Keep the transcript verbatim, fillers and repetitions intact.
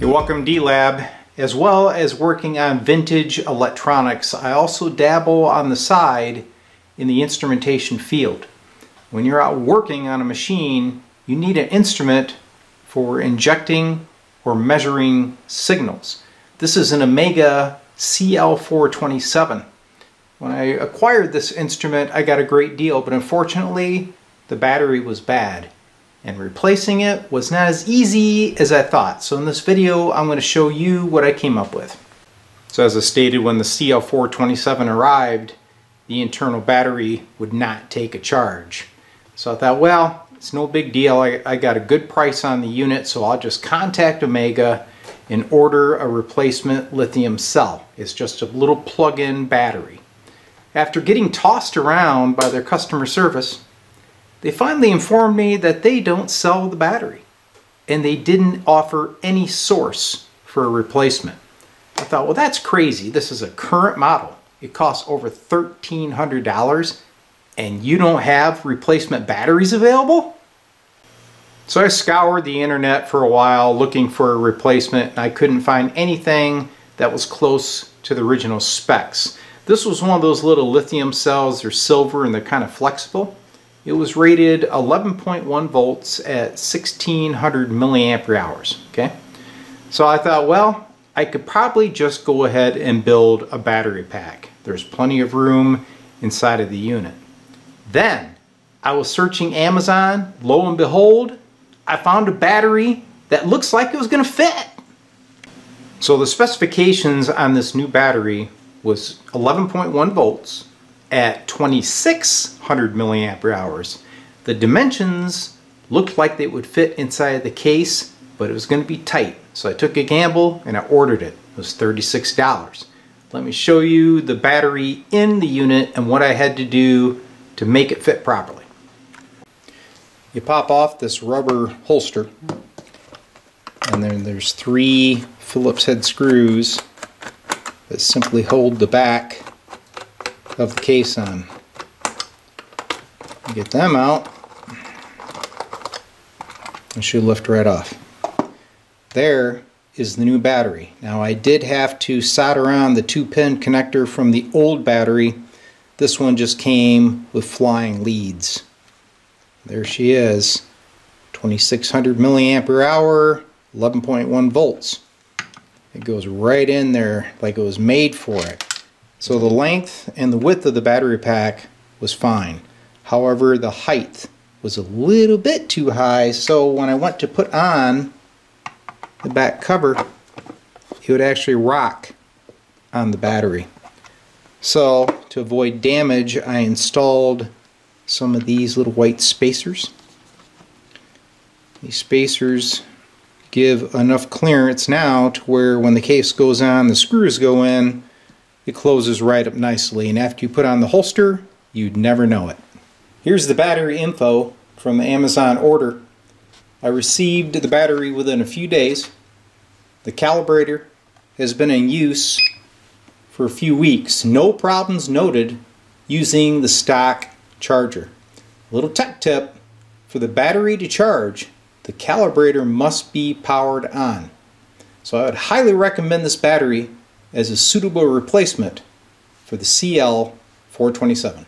Welcome D-Lab. As well as working on vintage electronics, I also dabble on the side in the instrumentation field. When you're out working on a machine, you need an instrument for injecting or measuring signals. This is an Omega C L four twenty-seven. When I acquired this instrument, I got a great deal, but unfortunately, the battery was bad. And replacing it was not as easy as I thought. So in this video, I'm going to show you what I came up with. So as I stated, when the C L four twenty-seven arrived, the internal battery would not take a charge. So I thought, well, it's no big deal. I, I got a good price on the unit, so I'll just contact Omega and order a replacement lithium cell. It's just a little plug-in battery. After getting tossed around by their customer service, they finally informed me that they don't sell the battery and they didn't offer any source for a replacement. I thought, well, that's crazy. This is a current model. It costs over thirteen hundred dollars and you don't have replacement batteries available? So I scoured the internet for a while looking for a replacement and I couldn't find anything that was close to the original specs. This was one of those little lithium cells. They're silver and they're kind of flexible. It was rated eleven point one volts at sixteen hundred milliampere hours, okay? So I thought, well, I could probably just go ahead and build a battery pack. There's plenty of room inside of the unit. Then, I was searching Amazon. Lo and behold, I found a battery that looks like it was gonna fit. So the specifications on this new battery was eleven point one volts, at twenty-six hundred milliampere hours. The dimensions looked like they would fit inside the case, but it was going to be tight. So I took a gamble and I ordered it. It was thirty-six dollars. Let me show you the battery in the unit and what I had to do to make it fit properly. You pop off this rubber holster, and then there's three Phillips head screws that simply hold the back of the case on. Get them out. It should lift right off. There is the new battery. Now I did have to solder on the two pin connector from the old battery. This one just came with flying leads. There she is. twenty-six hundred milliampere hour, eleven point one volts. It goes right in there like it was made for it. So the length and the width of the battery pack was fine. However, the height was a little bit too high, so when I went to put on the back cover, it would actually rock on the battery. So to avoid damage, I installed some of these little white spacers. These spacers give enough clearance now to where when the case goes on, the screws go in, it closes right up nicely, and after you put on the holster, you'd never know it. Here's the battery info from the Amazon order. I received the battery within a few days. The calibrator has been in use for a few weeks. No problems noted using the stock charger. A little tech tip, for the battery to charge, the calibrator must be powered on. So I would highly recommend this battery as a suitable replacement for the C L four twenty-seven.